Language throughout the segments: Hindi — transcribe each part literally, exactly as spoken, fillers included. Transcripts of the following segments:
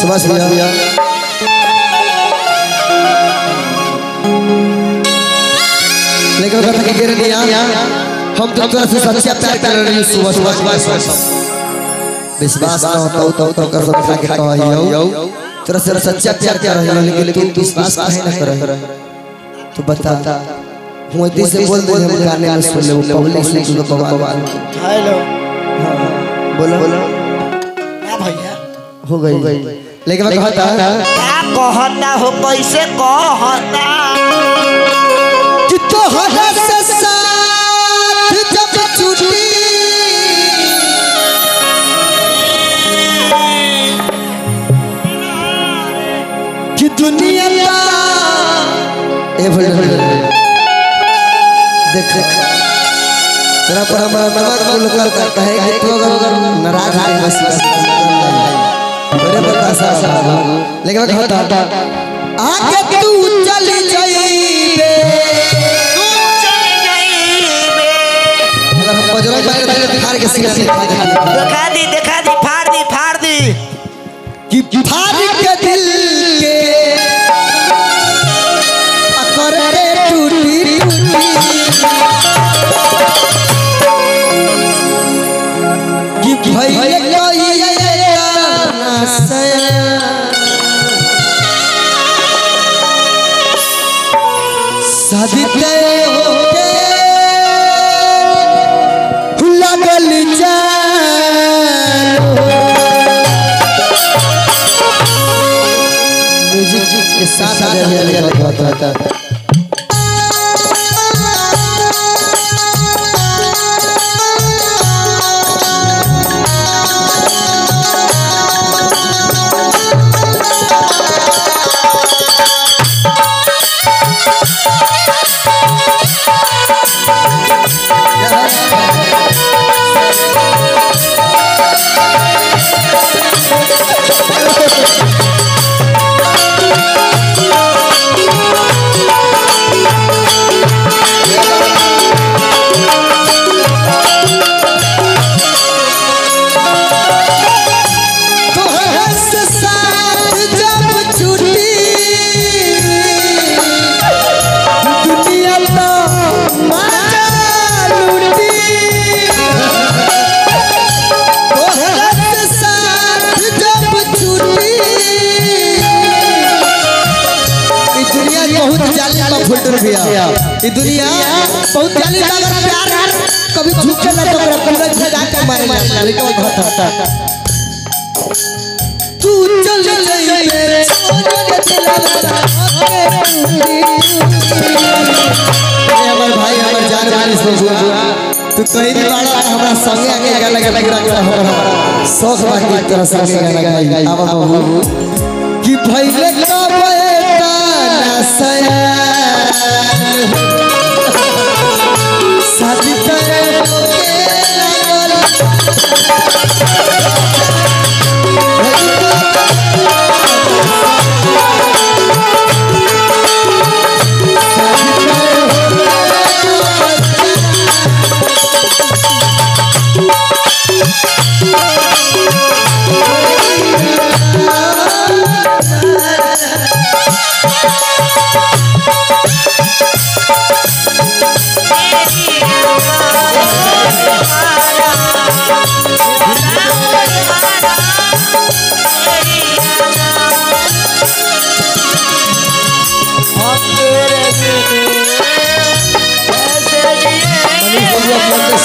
सुभाष भैया लेकिन कथा के गिर गया हम तो तोरा से सच्चा प्यार कर रही सुभाष सुभाष विश्वास ना होता तो तो कर दो कथा के कहियो तोरा से सच्चा प्यार कर रही लेकिन विश्वास काहे ना कर तो बता हुए दिल से बोल दे हम गाने में सुन ले पब्लिक से तू तो भगवान हेलो बोलो हां भैया हो गई लेकिन मैं कहता क्या कहता हो कैसे कहता दुनिया एवल देख तेरा पर हमारा नमक बोल कर करता है कि तू अगर नाराज है बस बड़े बता सा सा लेकिन मैं कहता आगे तू चली जाइबे तू चली जाइबे अगर हम बजरा जाके फाड़ के सीना दिखा दी दिखा दी फाड़ दी फाड़ दी कि फाड़ के दिल के साथ ये दुनिया बहुत जाली लगा प्यार कभी झूठे ना तो पूरा सजा के मार मारना लेकिन बहुत होता तू चल जाए मेरे सोने के लगा ओए हमारे भाई हमारे जान वाली सोचो तू कहीं भी बाड़ा हमरा संगे आके गाना गाना रखता हमारा शौक बाकी तेरा संगे गाना गाई आवा बाबू कि भाई ले कबेता ना सया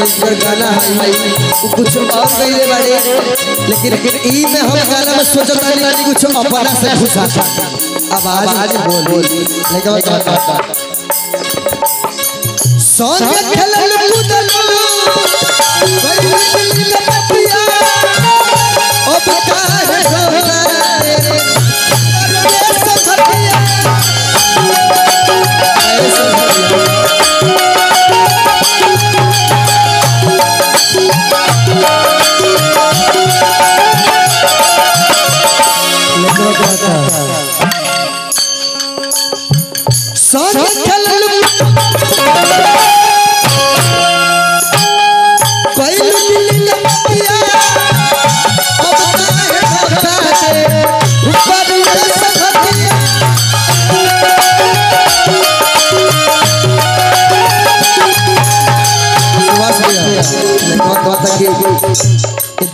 पर गाना कुछ और गईले बाड़े, लेकिन ई में हम गाना में सोचत रहली कुछ अपना से खुशा आवाज बोल लेके सोन के खेलल कुदलो बड़ी दिल के पतिया ओ बकार सोना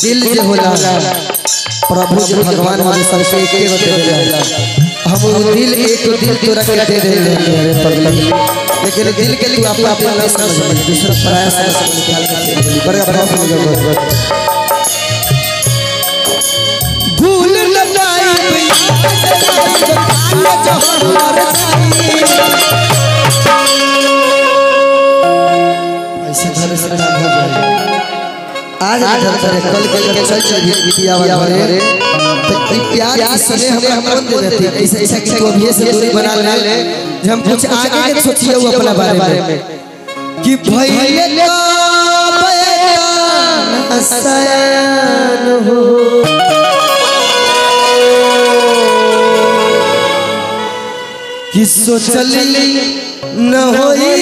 दिल जे होला प्रभु जे भगवान वाले सबसे के होते होला हम दिल एक दिल तोरा के दे दे रे पगला, लेकिन दिल के तू अपना अपना नहीं समझ दूसरा प्रयास से निकाल के बड़ा बहुत बहुत भूल न जाई भैया जहां हमारे भाई ऐसे घर से ना हो जाए आज कल कल चल चल बिटिया वाले तो की प्यार की स्नेह हमें हम कौन दे देते ऐसे ऐसा कि वो भी से दूरी बना ले हम कुछ आगे के सोचिए वो अपना बारे में कि भइले का बयान असयान हो कि सोचल न होई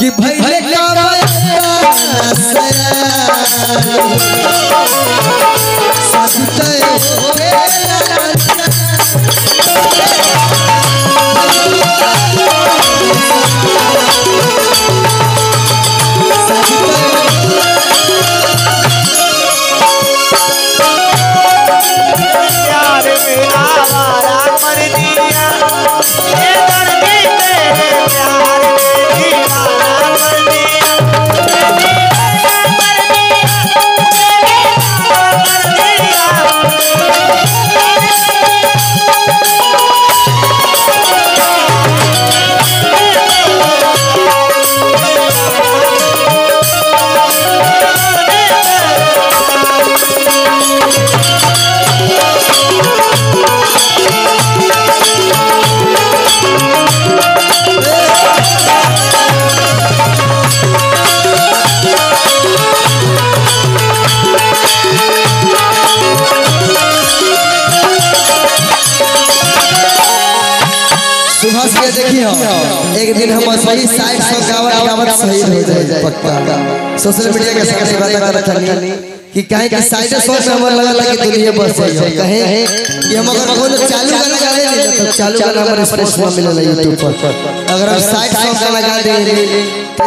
कि भइले का बयान असयान सजते हो एक दिन हम सही साइड से गावत सही हो जाए पक्का सोशल मीडिया के साथ बात कर रखनी कि काहे कि साइड से सोच हम लगल कि दुनिया बस जाए कहे कि हम अगर कौन चालू गाना गावे तो चालू गाना हमारे स्पॉन्सर मिलल YouTube पर अगर हम साइड से गाना गा दे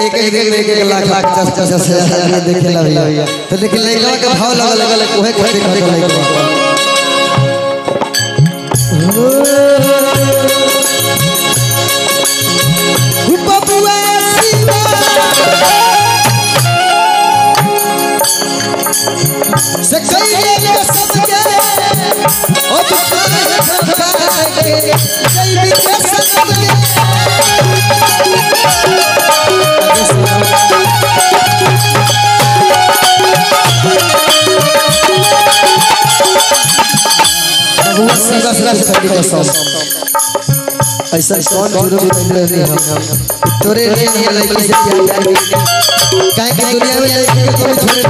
एक एक एक एक लाख लाख पचास पचास आदमी देखेला भैया तो लेकिन लइका के भाव लगल ओहे खरी खरी से कई ले सब के ओ पुकार है भगवान के कई भी के सब के बहुत सुंदर सुंदर कर दिया सब ऐसा कौन गुरु मिले रे हम तोरे रे लइकी से प्यार काहे कि दुनिया में लइकी को कोई छोड़ नहीं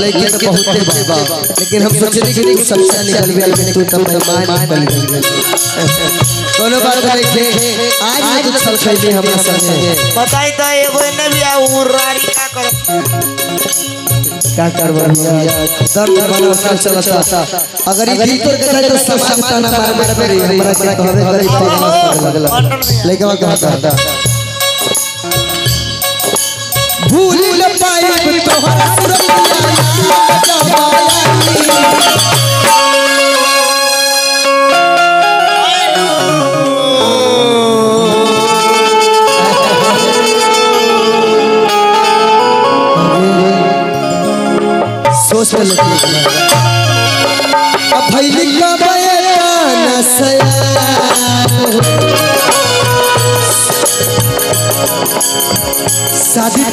लेकिन तो बहुते बा लेकिन हम सोच रहे कि सबसे निकल गया लेकिन तू तो मेहमान निकल गया कोनो बात नहीं आज तू छल खइले हमरा संगे बताई त एगो ने भी उरारी का कर का करब सब बना चल चलता अगर ई भीतर कथा तो सब सताना मार मार हमरा के कहबे करी लगल लेके कहता भूल पाई तोहरा जवानी जोश में लिख लिखना भैली का बयाना शादी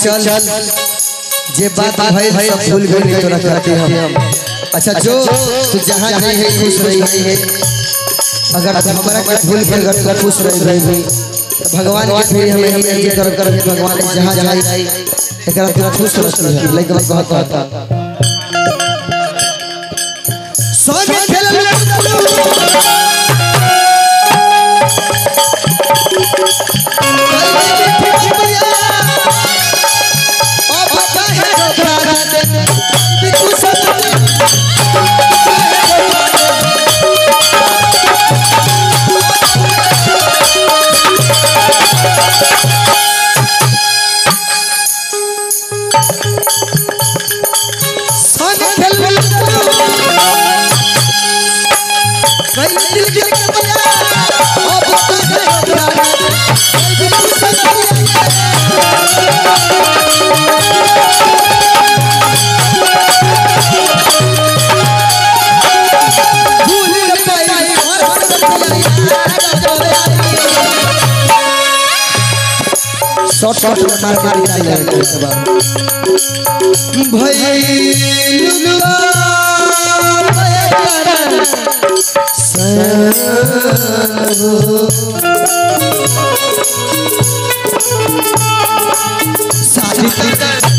चल जे बात भाई भाई भूल गए नहीं तो ना करते हम। अच्छा जो तू जहाँ नहीं है खुश रही है, अगर हमारा के भूल के अगर खुश रही रही भगवान के फिर हमें हमें ये कर कर भगवान जहाँ जहाँ एक बार तेरा खुश रखते हैं। लाइक बहुत बहुत कहता सोने खेल शॉट मार मार के सब भाई लुलुआ सब साथी।